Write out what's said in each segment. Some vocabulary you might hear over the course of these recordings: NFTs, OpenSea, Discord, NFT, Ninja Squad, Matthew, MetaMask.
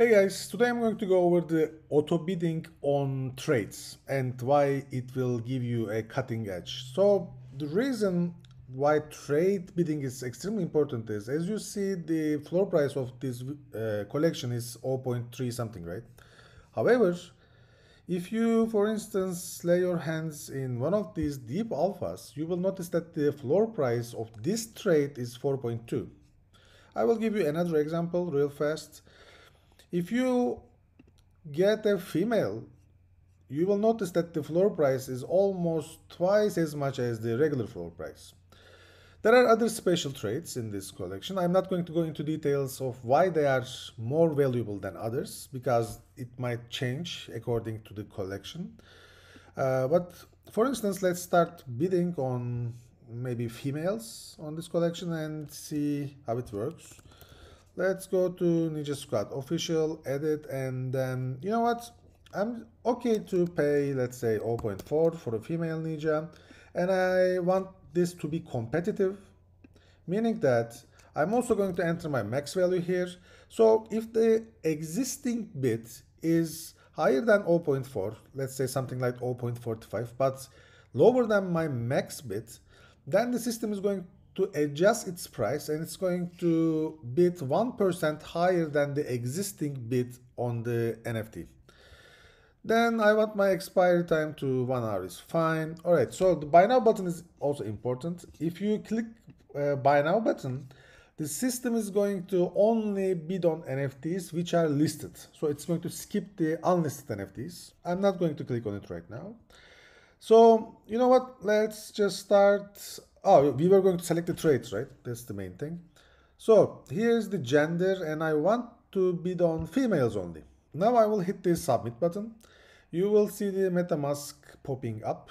Hey guys, today I'm going to go over the auto bidding on trades and why it will give you a cutting edge. So the reason why trade bidding is extremely important is, as you see, the floor price of this collection is 0.3 something, right? However, if you, for instance, lay your hands in one of these deep alphas, you will notice that the floor price of this trade is 4.2. I will give you another example real fast. If you get a female, you will notice that the floor price is almost twice as much as the regular floor price. There are other special traits in this collection. I'm not going to go into details of why they are more valuable than others, because it might change according to the collection. But for instance, let's start bidding on maybe females on this collection and see how it works. Let's go to Ninja Squad, official, edit, and then, you know what? I'm okay to pay, let's say, 0.4 for a female ninja, and I want this to be competitive, meaning that I'm also going to enter my max value here. So if the existing bid is higher than 0.4, let's say something like 0.45, but lower than my max bid, then the system is going to adjust its price and it's going to bid 1% higher than the existing bid on the NFT. Then I want my expiry time to 1 hour is fine. All right, so the buy now button is also important. If you click buy now button, the system is going to only bid on NFTs which are listed. So it's going to skip the unlisted NFTs. I'm not going to click on it right now. So you know what, let's just start. Oh, we were going to select the traits, right? That's the main thing. So here's the gender, and I want to bid on females only. Now I will hit the submit button. You will see the MetaMask popping up.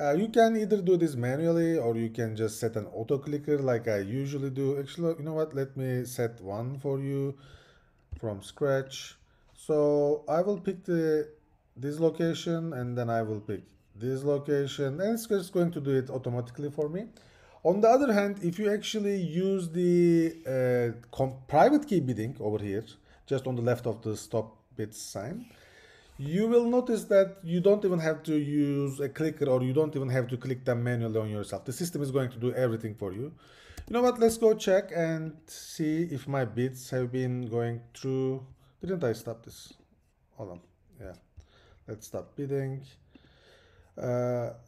You can either do this manually or you can just set an auto clicker like I usually do. Actually, you know what? Let me set one for you from scratch. So I will pick this location, and then I will pick this location, and it's just going to do it automatically for me. On the other hand, if you actually use the private key bidding over here, just on the left of the stop bid sign, you will notice that you don't even have to use a clicker, or you don't even have to click them manually on yourself. The system is going to do everything for you. You know what? Let's go check and see if my bids have been going through. Didn't I stop this? Hold on. Yeah. Let's stop bidding.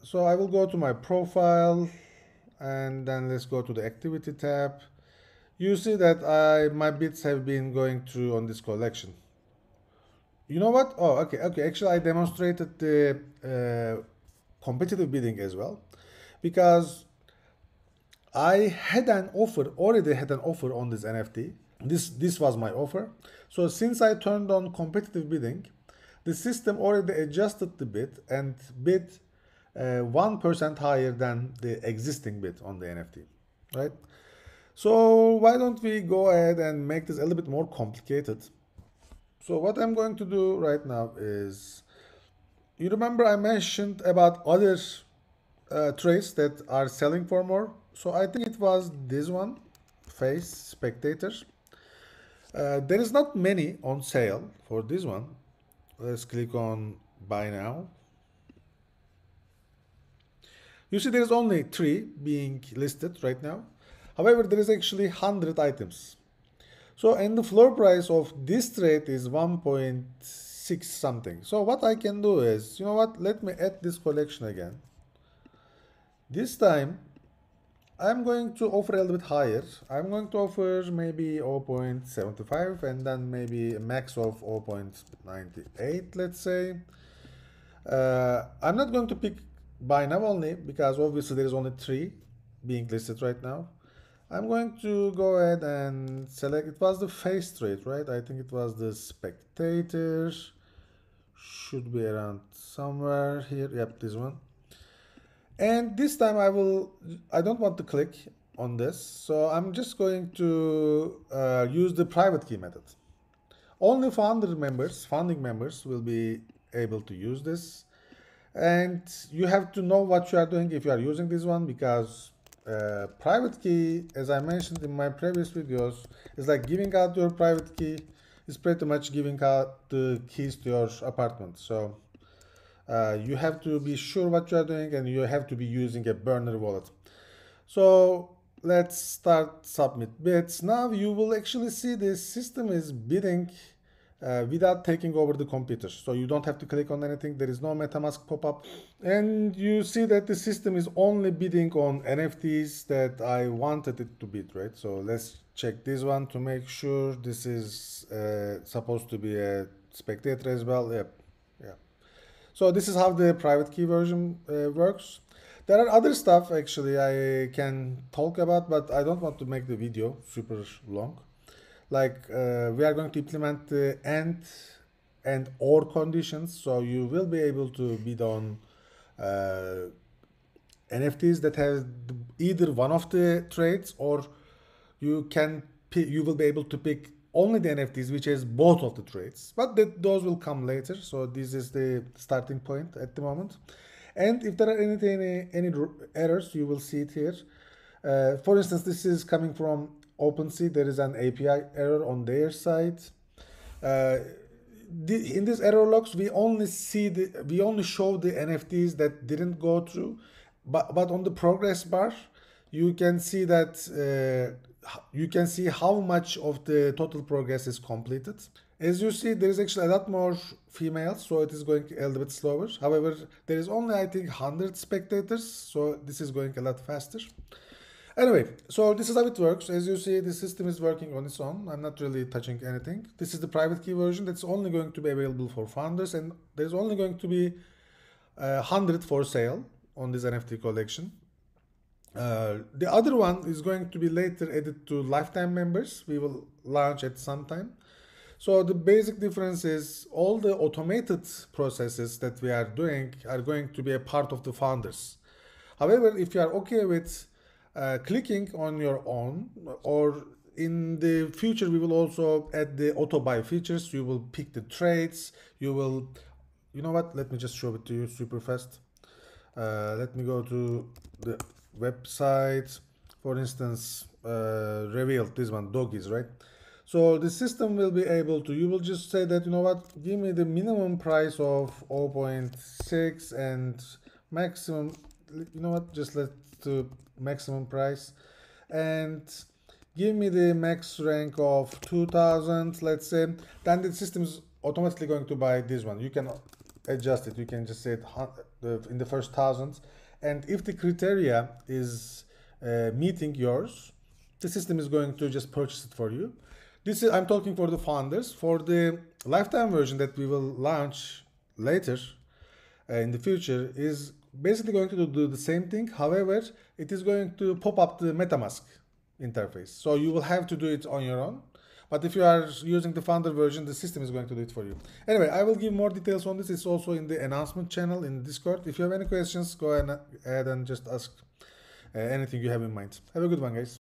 So I will go to my profile, and then let's go to the activity tab. You see that my bids have been going through on this collection. You know what? Oh, okay. Actually, I demonstrated the competitive bidding as well, because I already had an offer on this NFT. This was my offer. So since I turned on competitive bidding, the system already adjusted the bid and bid 1% higher than the existing bid on the NFT, right? So why don't we go ahead and make this a little bit more complicated? So what I'm going to do right now is, you remember I mentioned about other trades that are selling for more. So I think it was this one, face spectator. There is not many on sale for this one. Let's click on buy now. You see there's only 3 being listed right now. However, there is actually 100 items. So, and the floor price of this trade is 1.6 something. So what I can do is, you know what? Let me add this collection again. This time, I'm going to offer a little bit higher. I'm going to offer maybe 0.75, and then maybe a max of 0.98, let's say. I'm not going to pick buy now only, because obviously there is only 3 being listed right now. I'm going to go ahead and select, it was the face trade, right? I think it was the spectator. Should be around somewhere here. Yep, this one. And this time I don't want to click on this, so I'm just going to use the private key method. Only founding members will be able to use this. And you have to know what you are doing if you are using this one, because private key, as I mentioned in my previous videos, is like giving out your private key. is pretty much giving out the keys to your apartment. So you have to be sure what you are doing, and you have to be using a burner wallet. So let's start submit bids. Now you will actually see this system is bidding without taking over the computer. So you don't have to click on anything. There is no MetaMask pop-up. And you see that the system is only bidding on NFTs that I wanted it to bid, right? So let's check this one to make sure. This is supposed to be a spectator as well. Yep. Yeah. So this is how the private key version works. There are other stuff actually I can talk about, but I don't want to make the video super long. Like we are going to implement the and or conditions, so you will be able to bid on NFTs that have either one of the traits, or you will be able to pick only the NFTs which has both of the traits, but those will come later. So this is the starting point at the moment, and if there are any errors, you will see it here. For instance, this is coming from OpenSea. There is an API error on their side. In these error logs, we only show the NFTs that didn't go through, but on the progress bar, you can see that you can see how much of the total progress is completed. As you see, there is actually a lot more females, so it is going a little bit slower. However, there is only, I think, 100 spectators, so this is going a lot faster. Anyway, so this is how it works. As you see, the system is working on its own. I'm not really touching anything. This is the private key version that's only going to be available for founders, and there's only going to be 100 for sale on this NFT collection. The other one is going to be later added to lifetime members. We will launch at some time. So the basic difference is all the automated processes that we are doing are going to be a part of the founders. However, if you are okay with clicking on your own, or in the future we will also add the auto buy features. You will pick the trades, you will, you know what, let me just show it to you super fast. Let me go to the website. For instance, revealed, this one, doggies, right? So the system will be able to, you will just say that, you know what, give me the minimum price of 0.6 and maximum, you know what, just let the maximum price, and give me the max rank of 2000, let's say. Then the system is automatically going to buy this one. You can adjust it, you can just say it in the first 1000, and if the criteria is meeting yours, the system is going to just purchase it for you. This is, I'm talking for the founders. For the lifetime version that we will launch later in the future, is basically going to do the same thing. However, it is going to pop up the MetaMask interface. So you will have to do it on your own. But if you are using the founder version, the system is going to do it for you. Anyway, I will give more details on this. It's also in the announcement channel in Discord. If you have any questions, go ahead and just ask anything you have in mind. Have a good one, guys.